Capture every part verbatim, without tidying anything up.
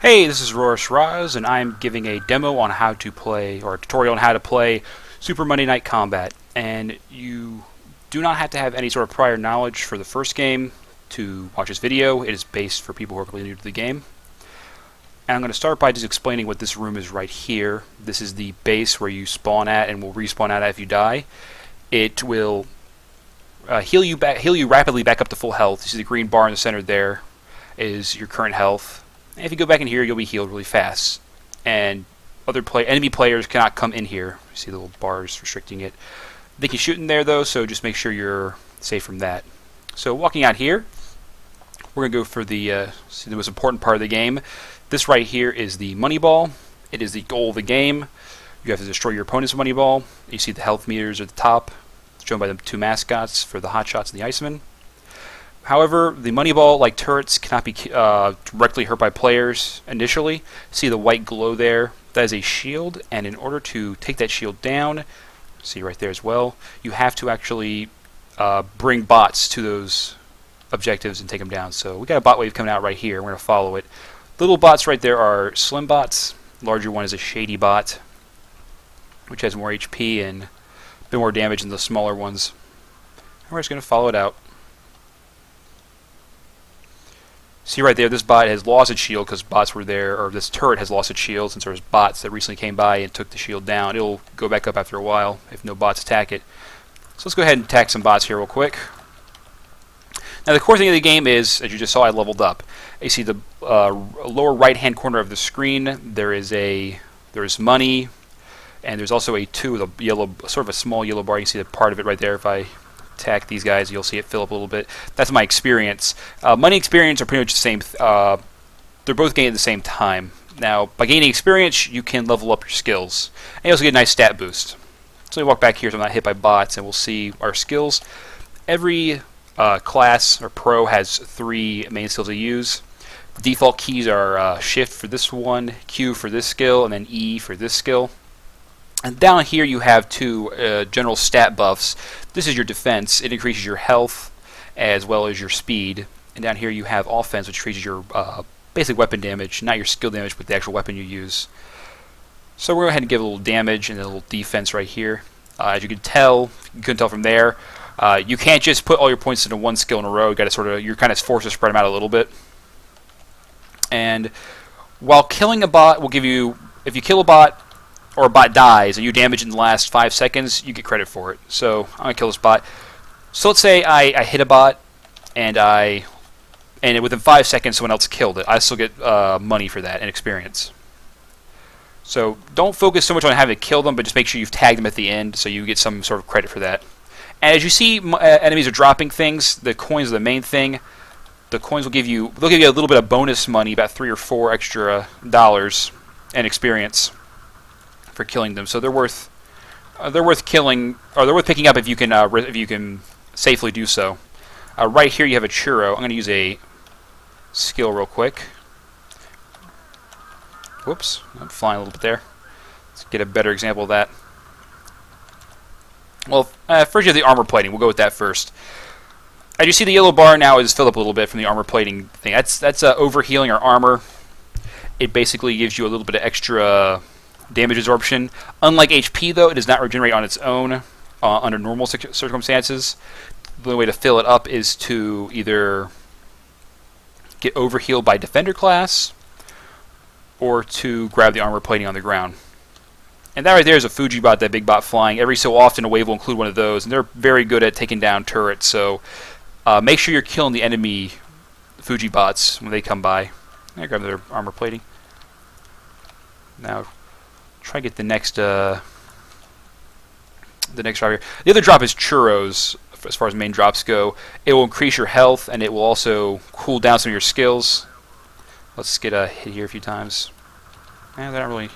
Hey, this is Rorus Raz, and I'm giving a demo on how to play, or a tutorial on how to play Super Monday Night Combat. And you do not have to have any sort of prior knowledge for the first game to watch this video. It is based for people who are completely new to the game. And I'm going to start by just explaining what this room is right here. This is the base where you spawn at and will respawn at if you die. It will uh, heal you back, heal you rapidly back up to full health. You see the green bar in the center there is your current health. If you go back in here, you'll be healed really fast, and other play enemy players cannot come in here. You see the little bars restricting it. They can shoot in there though, so just make sure you're safe from that. So walking out here, we're gonna go for the uh, see the most important part of the game. This right here is the money ball. It is the goal of the game. You have to destroy your opponent's money ball. You see the health meters at the top, it's shown by the two mascots for the Hot Shots and the Iceman. However, the Moneyball, like turrets, cannot be uh, directly hurt by players initially. See the white glow there? That is a shield, and in order to take that shield down, see right there as well, you have to actually uh, bring bots to those objectives and take them down. So we got a bot wave coming out right here. We're going to follow it. The little bots right there are slim bots. The larger one is a shady bot, which has more H P and a bit more damage than the smaller ones. And we're just going to follow it out. See right there, this bot has lost its shield because bots were there, or this turret has lost its shield since there was bots that recently came by and took the shield down. It'll go back up after a while if no bots attack it. So let's go ahead and attack some bots here real quick. Now the core thing of the game is, as you just saw, I leveled up. You see the uh, lower right-hand corner of the screen, there is a there's money, and there's also a two with a yellow, sort of a small yellow bar. You can see the part of it right there. If I attack these guys, you'll see it fill up a little bit. That's my experience. Uh, money and experience are pretty much the same. Th uh, they're both gained at the same time. Now, by gaining experience, you can level up your skills. And you also get a nice stat boost. So we walk back here so I'm not hit by bots, and we'll see our skills. Every uh, class or pro has three main skills to use. The default keys are uh, Shift for this one, Q for this skill, and then E for this skill. And down here you have two uh, general stat buffs. This is your defense. It increases your health as well as your speed. And down here you have offense, which increases your uh, basic weapon damage, not your skill damage, but the actual weapon you use. So we're going to go ahead and give a little damage and a little defense right here. Uh, as you can tell, you couldn't tell from there, uh, you can't just put all your points into one skill in a row. You got to sort of, you're kind of forced to spread them out a little bit. And while killing a bot will give you, if you kill a bot, or a bot dies and you damage in the last five seconds, you get credit for it. So I'm gonna kill this bot. So let's say I, I hit a bot and I and it, within five seconds someone else killed it. I still get uh, money for that and experience. So don't focus so much on having to kill them, but just make sure you've tagged them at the end so you get some sort of credit for that. And as you see, uh, enemies are dropping things. The coins are the main thing. The coins will give you they'll give you a little bit of bonus money, about three or four extra dollars and experience for killing them, so they're worth uh, they're worth killing, or they're worth picking up if you can uh, if you can safely do so. Uh, right here you have a churro. I'm going to use a skill real quick. Whoops, I'm flying a little bit there. Let's get a better example of that. Well, uh, first you have the armor plating. We'll go with that first. As you see, the yellow bar now is filled up a little bit from the armor plating thing. That's that's uh, overhealing our armor. It basically gives you a little bit of extra Uh, damage absorption. Unlike H P, though, it does not regenerate on its own uh, under normal circumstances. The only way to fill it up is to either get overhealed by Defender class or to grab the armor plating on the ground. And that right there is a Fujibot, that big bot flying. Every so often a wave will include one of those, and they're very good at taking down turrets, so uh, make sure you're killing the enemy Fujibots when they come by. I grab their armor plating. Now try to get the next uh, the next drop here. The other drop is churros. As far as main drops go, it will increase your health and it will also cool down some of your skills. Let's get a hit here a few times. Eh, they're not really.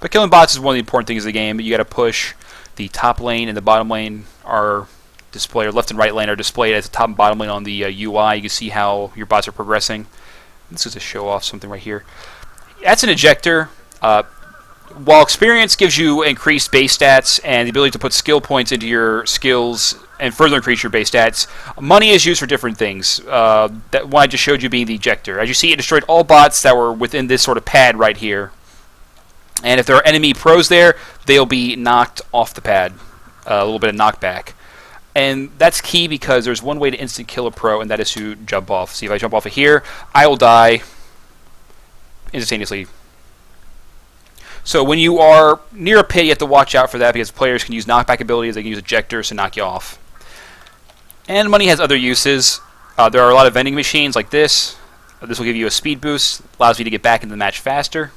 But killing bots is one of the important things of the game. You got to push. The top lane and the bottom lane are displayed, or left and right lane are displayed as the top and bottom lane on the uh, U I. You can see how your bots are progressing. This is to show off something right here. That's an ejector. Uh, while experience gives you increased base stats and the ability to put skill points into your skills and further increase your base stats. Money is used for different things. Uh, that one I just showed you being the ejector. As you see, it destroyed all bots that were within this sort of pad right here. And if there are enemy pros there, they'll be knocked off the pad. Uh, a little bit of knockback. And that's key because there's one way to instant kill a pro, and that is to jump off. See, if I jump off of here, I will die instantaneously. So when you are near a pit, you have to watch out for that because players can use knockback abilities. They can use ejectors to knock you off. And money has other uses. Uh, there are a lot of vending machines like this. This will give you a speed boost, allows you to get back into the match faster.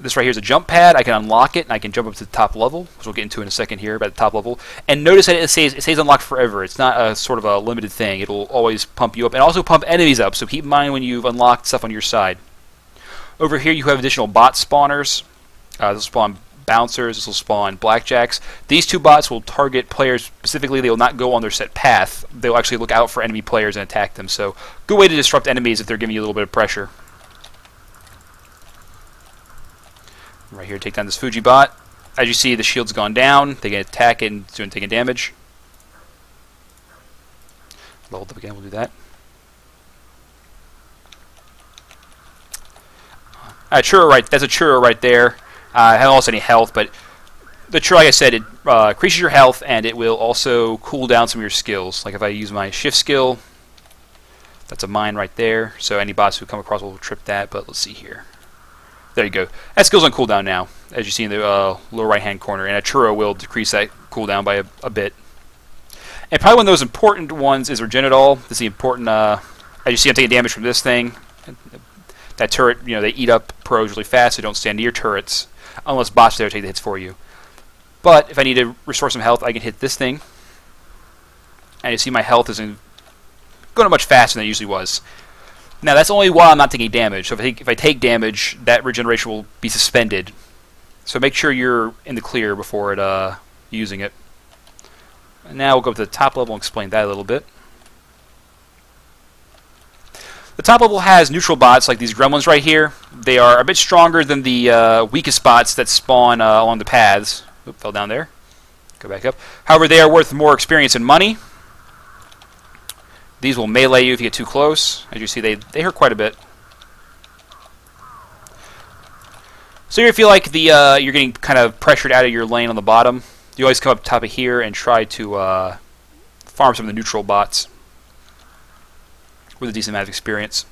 This right here is a jump pad. I can unlock it, and I can jump up to the top level, which we'll get into in a second here, about the top level. And notice that it stays, it stays unlocked forever. It's not a sort of a limited thing. It'll always pump you up, and also pump enemies up, so keep in mind when you've unlocked stuff on your side. Over here, you have additional bot spawners. Uh, this will spawn bouncers. This will spawn blackjacks. These two bots will target players specifically. They will not go on their set path. They'll actually look out for enemy players and attack them, so good way to disrupt enemies if they're giving you a little bit of pressure. Right here, take down this Fujibot. As you see, the shield's gone down. They can attack it and it's doing taking damage. Leveled up again, we'll do that. Uh, Churro, right, that's a Churro right there. Uh, I haven't lost any health, but the Churro, like I said, it uh, increases your health and it will also cool down some of your skills. Like if I use my shift skill, that's a mine right there. So any bots who come across will trip that, but let's see here. There you go. That skill's on cooldown now, as you see in the uh, lower right-hand corner, and a Churro will decrease that cooldown by a, a bit. And probably one of those important ones is Regenadol. This is the important, uh, as you see, I'm taking damage from this thing. That turret, you know, they eat up pros really fast, so don't stand near turrets, unless bots there take the hits for you. But if I need to restore some health, I can hit this thing. And you see my health isn't going much faster than it usually was. Now that's only while I'm not taking damage, so if I, take, if I take damage, that regeneration will be suspended. So make sure you're in the clear before it, uh, using it. And now we'll go up to the top level and explain that a little bit. The top level has neutral bots like these gremlins right here. They are a bit stronger than the uh, weakest bots that spawn uh, along the paths. Oop, fell down there. Go back up. However, they are worth more experience and money. These will melee you if you get too close. As you see, they, they hurt quite a bit. So if you feel like the, uh, you're getting kind of pressured out of your lane on the bottom, you always come up top of here and try to uh, farm some of the neutral bots with a decent amount of experience.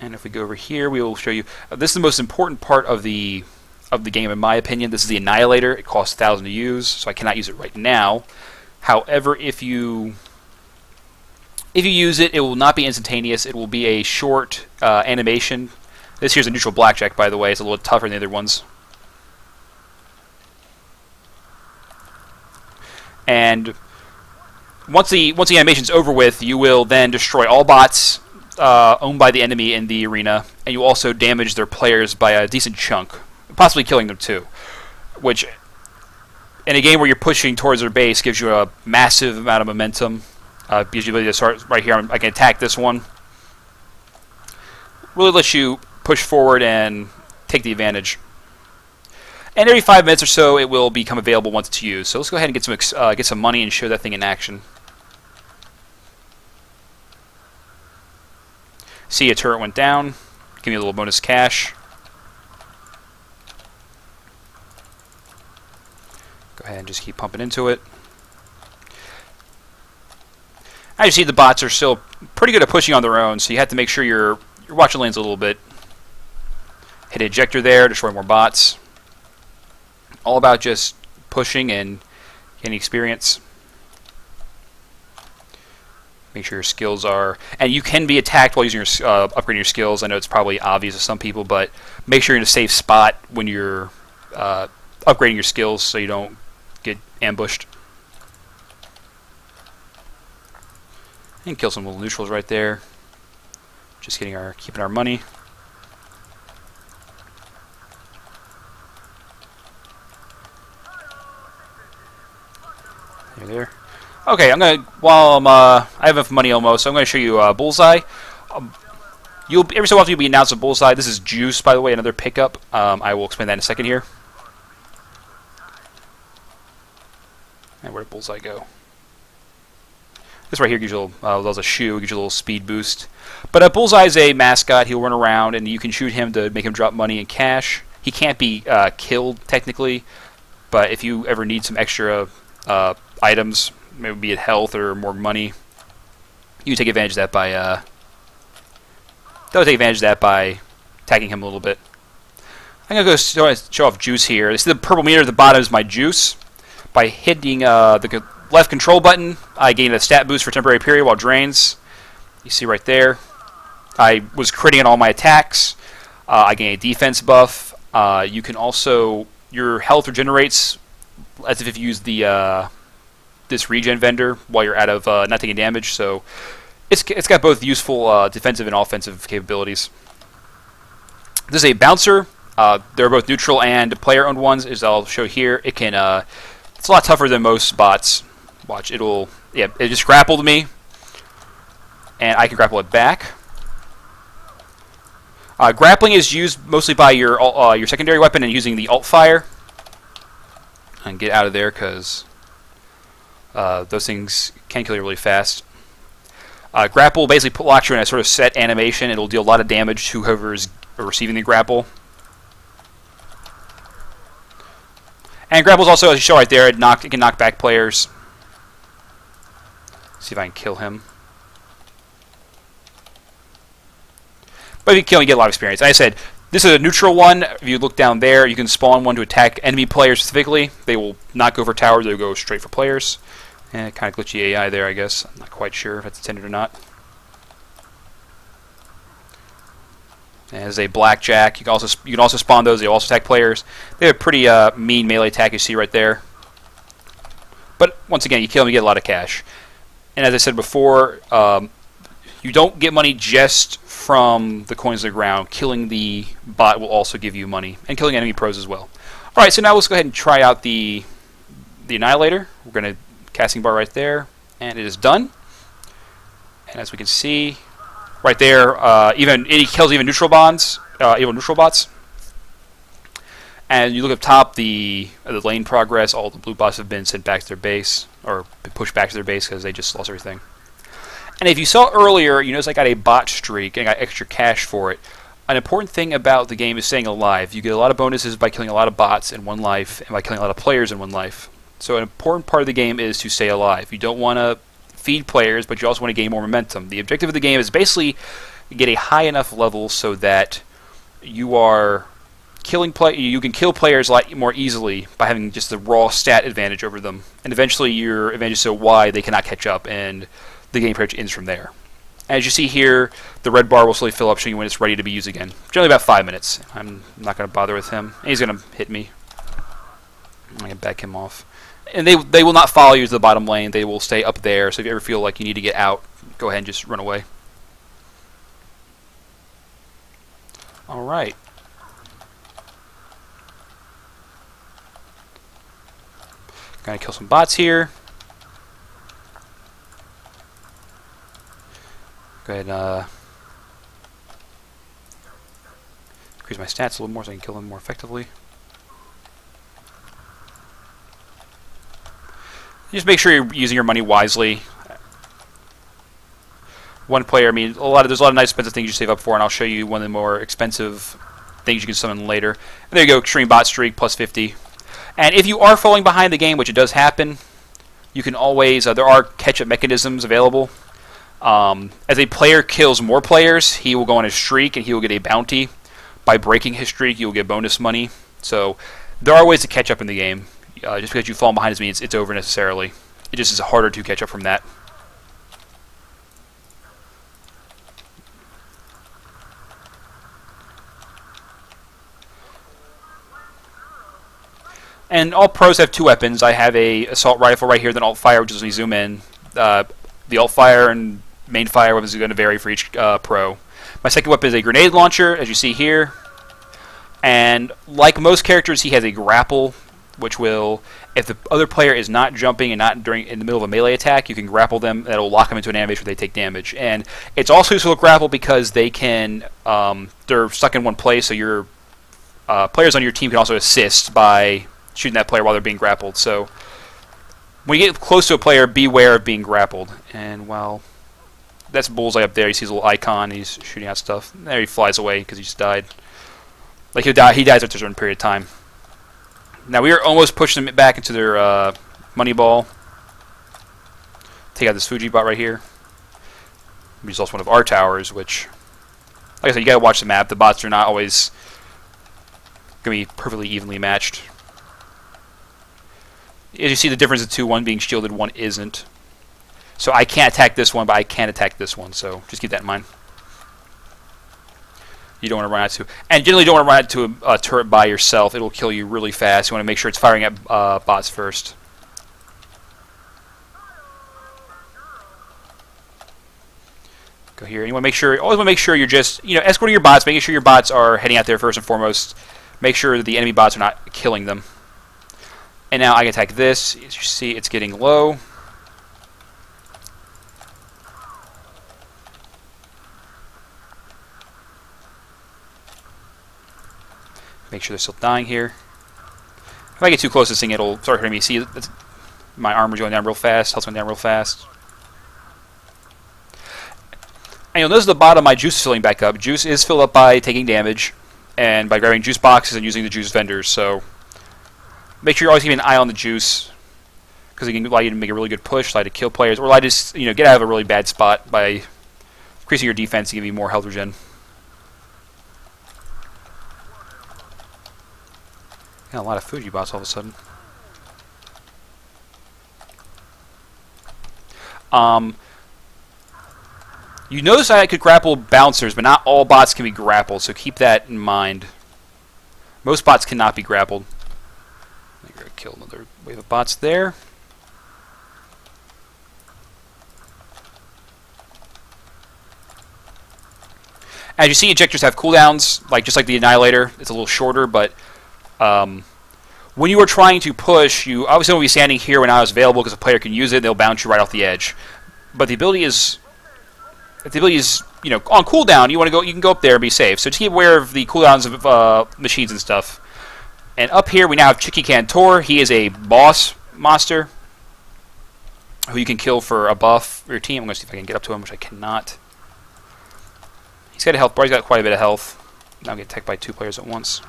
And if we go over here, we will show you. Uh, this is the most important part of the, of the game, in my opinion. This is the Annihilator. It costs one thousand to use, so I cannot use it right now. However, if you if you use it, it will not be instantaneous. It will be a short uh, animation. This here's a neutral blackjack, by the way. It's a little tougher than the other ones. And once the once the animation's over with, you will then destroy all bots uh, owned by the enemy in the arena, and you also damage their players by a decent chunk, possibly killing them too, which, in a game where you're pushing towards their base, gives you a massive amount of momentum. Uh, gives you the ability to start right here. I can attack this one. Really lets you push forward and take the advantage. And every five minutes or so, it will become available once it's used. So let's go ahead and get some uh, get some money and show that thing in action. See, a turret went down. Give me a little bonus cash. Go ahead and just keep pumping into it. As you see, the bots are still pretty good at pushing on their own, so you have to make sure you're, you're watching lanes a little bit. Hit ejector there, destroy more bots. All about just pushing and getting experience. Make sure your skills are... And you can be attacked while using your uh, upgrading your skills. I know it's probably obvious to some people, but make sure you're in a safe spot when you're uh, upgrading your skills so you don't get ambushed. And kill some little neutrals right there. Just getting our keeping our money. There, there. Okay, I'm gonna while I'm uh, I have enough money almost, so I'm gonna show you uh, Bullseye. Um, You'll every so often you'll be announced a Bullseye. This is Juice, by the way, another pickup. Um, I will explain that in a second here. And where did Bullseye go? This right here gives you a little, uh, does a shoe, gives you a little speed boost. But uh, Bullseye is a mascot. He'll run around, and you can shoot him to make him drop money and cash. He can't be uh, killed technically, but if you ever need some extra uh, items, maybe be it health or more money, you take advantage of that by. Uh, They'll take advantage of that by tagging him a little bit. I'm going to go show off Juice here. You see the purple meter at the bottom is my Juice. By hitting uh, the left control button, I gain a stat boost for a temporary period while drains. You see right there. I was critting on all my attacks. Uh, I gain a defense buff. Uh, you can also... Your health regenerates as if you use the uh, this regen vendor while you're out of uh, not taking damage. So... It's, it's got both useful uh, defensive and offensive capabilities. This is a bouncer. Uh, they're both neutral and player-owned ones, as I'll show here. It can. Uh, it's a lot tougher than most bots. Watch, it'll. Yeah, it just grappled me, and I can grapple it back. Uh, grappling is used mostly by your uh, your secondary weapon and using the alt fire. And get out of there because uh, those things can kill you really fast. Uh, grapple basically locks you in a sort of set animation. It'll deal a lot of damage to whoever is receiving the grapple. And grapple's also, as you show right there, it, knocked, it can knock back players. Let's see if I can kill him. But if you kill him, you get a lot of experience. Like I said, this is a neutral one. If you look down there, you can spawn one to attack enemy players specifically. They will not go for towers. They'll go straight for players. Eh, kind of glitchy A I there, I guess. I'm not quite sure if that's intended or not. There's a blackjack. You can also you can also spawn those. They also attack players. They have a pretty uh, mean melee attack. You see right there. But once again, you kill them, you get a lot of cash. And as I said before, um, you don't get money just from the coins on the ground. Killing the bot will also give you money, and killing enemy pros as well. All right, so now let's go ahead and try out the the Annihilator. We're gonna casting bar right there, and it is done. And as we can see, right there, uh, even it kills even neutral bonds, uh, even neutral bots. And you look up top, the uh, the lane progress. All the blue bots have been sent back to their base, or pushed back to their base because they just lost everything. And if you saw earlier, you notice I got a bot streak and I got extra cash for it. An important thing about the game is staying alive. You get a lot of bonuses by killing a lot of bots in one life, and by killing a lot of players in one life. So an important part of the game is to stay alive. You don't want to feed players, but you also want to gain more momentum. The objective of the game is basically get a high enough level so that you are killing play. You can kill players a lot more easily by having just the raw stat advantage over them, and eventually your advantage is so wide they cannot catch up, and the game pretty much ends from there. As you see here, the red bar will slowly fill up, showing you when it's ready to be used again. Generally about five minutes. I'm not going to bother with him. He's going to hit me. I'm going to back him off. And they they will not follow you to the bottom lane. They will stay up there. So if you ever feel like you need to get out, go ahead and just run away. All right. Gonna kill some bots here. Go ahead and uh, increase my stats a little more so I can kill them more effectively. Just make sure you're using your money wisely. One player, I mean, a lot of there's a lot of nice expensive things you save up for, and I'll show you one of the more expensive things you can summon later. And there you go, extreme bot streak plus fifty. And if you are falling behind the game, which it does happen, you can always uh, there are catch-up mechanisms available. Um, as a player kills more players, he will go on a streak and he will get a bounty. By breaking his streak, you will get bonus money. So there are ways to catch up in the game. Uh, just because you fall behind doesn't mean it's, it's over necessarily. It just is harder to catch up from that. And all pros have two weapons. I have a assault rifle right here, then alt fire, which is when you zoom in. Uh, the alt fire and main fire weapons are going to vary for each uh, pro. My second weapon is a grenade launcher, as you see here. And like most characters, he has a grapple. which will, if the other player is not jumping and not during in the middle of a melee attack, you can grapple them. That'll lock them into an animation where they take damage. And it's also useful to grapple because they can, um, they're stuck in one place, so your uh, players on your team can also assist by shooting that player while they're being grappled. So when you get close to a player, beware of being grappled. And while that's Bullseye up there, he sees a little icon, and he's shooting out stuff. There he flies away because he just died. Like he'll die, he dies after a certain period of time. Now we are almost pushing them back into their uh, money ball. Take out this Fujibot right here. We just lost one of our towers, which, like I said, you gotta watch the map. The bots are not always gonna be perfectly evenly matched. As you see, the difference of two, one being shielded, one isn't. So I can't attack this one, but I can attack this one. So just keep that in mind. You don't want to run out to, and generally don't want to run out to a, a turret by yourself. It'll kill you really fast. You want to make sure it's firing at uh, bots first. Go here. You want to make sure. Always want to make sure you're just, you know, escorting your bots, making sure your bots are heading out there first and foremost. Make sure that the enemy bots are not killing them. And now I can attack this. As you see, it's getting low. Make sure they're still dying here. If I get too close to this thing, it'll start hurting me. See, that's, my armor's going down real fast. Health's going down real fast. And you'll notice at the bottom, my juice is filling back up. Juice is filled up by taking damage and by grabbing juice boxes and using the juice vendors. So make sure you're always keeping an eye on the juice because it can allow you to make a really good push, allow you to kill players, or allow you to, you know, get out of a really bad spot by increasing your defense to give you more health regen. Got a lot of Fujibots all of a sudden. Um, you notice I could grapple bouncers, but not all bots can be grappled, so keep that in mind. Most bots cannot be grappled. I'm going to kill another wave of bots there. As you see, ejectors have cooldowns, like just like the Annihilator. It's a little shorter, but Um, when you are trying to push, you obviously won't be standing here when I was available because a player can use it. They'll bounce you right off the edge. But the ability is, if the ability is, you know, on cooldown. You want to go, you can go up there and be safe. So just keep aware of the cooldowns of uh, machines and stuff. And up here we now have Chickey Cantor. He is a boss monster who you can kill for a buff for your team. I'm going to see if I can get up to him, which I cannot. He's got a health bar. He's got quite a bit of health. Now I'm getting attacked by two players at once.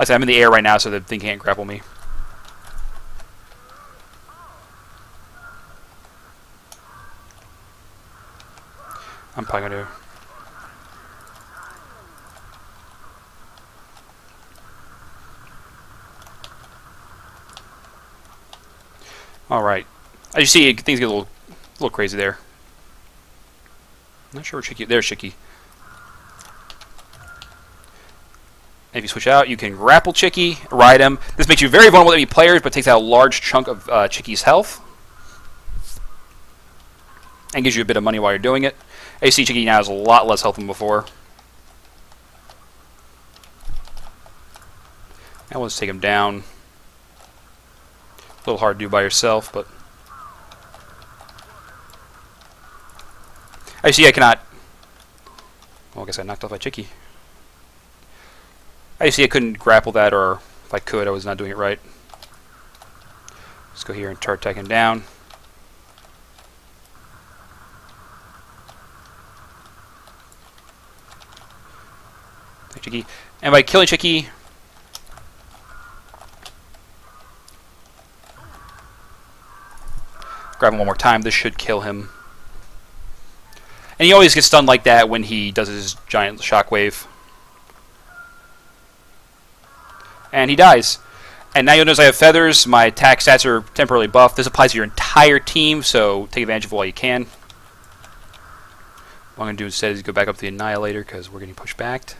Like I said, I'm in the air right now, so the thing can't grapple me. I'm probably going to... Alright. As you see, things get a little, a little crazy there. I'm not sure where Chickey... There's Chickey. If you switch out, you can grapple Chickey, ride him. This makes you very vulnerable to any players, but takes out a large chunk of uh, Chickey's health. And gives you a bit of money while you're doing it. As you see, Chickey now has a lot less health than before. And we'll just take him down. A little hard to do by yourself, but... As you see, I cannot... Well, I guess I knocked off my Chickey. I see I couldn't grapple that, or if I could, I was not doing it right. Let's go here and start attacking down. Chickey. And by killing Chickey, grab him one more time. This should kill him. And he always gets stunned like that when he does his giant shockwave. And he dies. And now you'll notice I have feathers. My attack stats are temporarily buffed. This applies to your entire team, so take advantage of it while you can. What I'm going to do instead is go back up to the Annihilator because we're getting pushed back.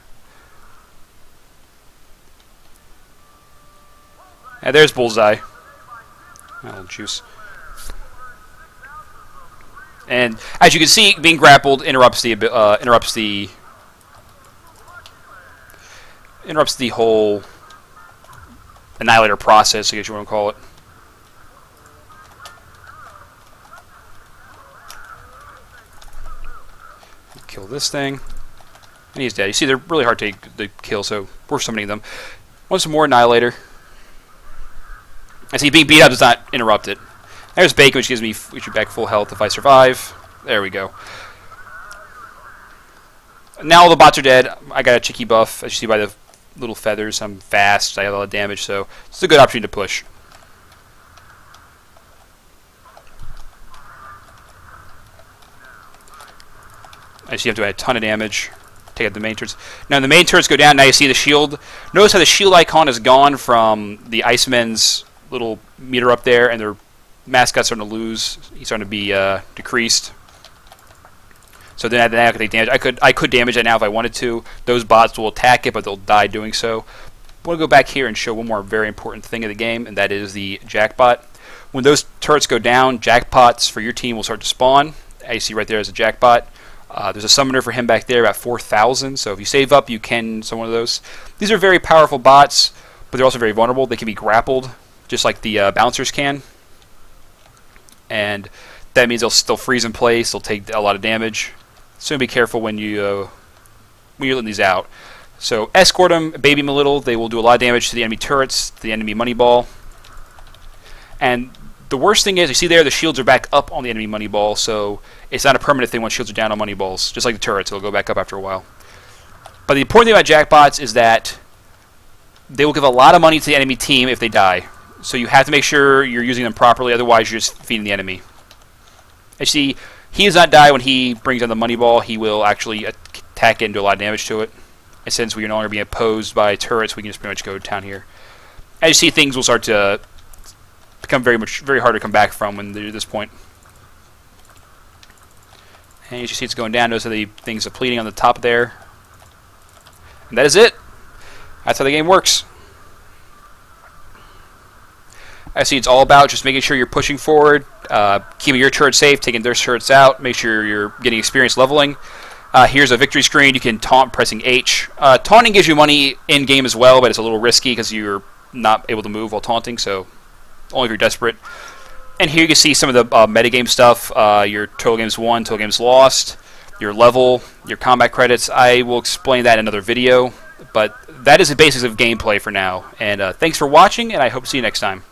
And there's Bullseye. A little juice. And as you can see, being grappled interrupts the uh, interrupts the interrupts the whole Annihilator process, I guess you want to call it. Kill this thing. And he's dead. You see, they're really hard to, to kill, so we're summoning them. Want some more Annihilator. I see being beat up does not interrupt it. There's Bacon, which gives me which back full health if I survive. There we go. Now all the bots are dead. I got a Chickey buff, as you see by the little feathers. I'm fast. I have a lot of damage, so it's a good option to push. I see you have to add a ton of damage. Take out the main turrets. Now when the main turrets go down, now you see the shield. Notice how the shield icon is gone from the Iceman's little meter up there, and their mascot's starting to lose. He's starting to be uh, decreased. So then I, then I could take damage. I could I could damage that now if I wanted to. Those bots will attack it, but they'll die doing so. I want to go back here and show one more very important thing of the game, and that is the jackbot. When those turrets go down, jackpots for your team will start to spawn. As you see right there is a jackbot. Uh, there's a summoner for him back there, about four thousand. So if you save up, you can summon one of those. These are very powerful bots, but they're also very vulnerable. They can be grappled, just like the uh, bouncers can. And that means they'll still freeze in place. They'll take a lot of damage. So be careful when, you, uh, when you're letting these out. So escort them, baby them a little. They will do a lot of damage to the enemy turrets, the enemy money ball. And the worst thing is, you see there, the shields are back up on the enemy money ball, so it's not a permanent thing when shields are down on money balls. Just like the turrets, it'll go back up after a while. But the important thing about jackbots is that they will give a lot of money to the enemy team if they die. So you have to make sure you're using them properly, otherwise you're just feeding the enemy. You see, he does not die when he brings down the money ball. He will actually attack it and do a lot of damage to it. And since we are no longer being opposed by turrets, we can just pretty much go down here. As you see, things will start to become very much very hard to come back from when they're at this point. And as you see, it's going down. Those are the things depleting on the top there. And that is it. That's how the game works. I see it's all about just making sure you're pushing forward, uh, keeping your turret safe, taking their turrets out, make sure you're getting experience leveling. Uh, here's a victory screen. You can taunt pressing H. Uh, taunting gives you money in-game as well, but it's a little risky because you're not able to move while taunting, so only if you're desperate. And here you can see some of the uh, metagame stuff, uh, your total games won, total games lost, your level, your combat credits. I will explain that in another video, but that is the basics of gameplay for now. And uh, thanks for watching, and I hope to see you next time.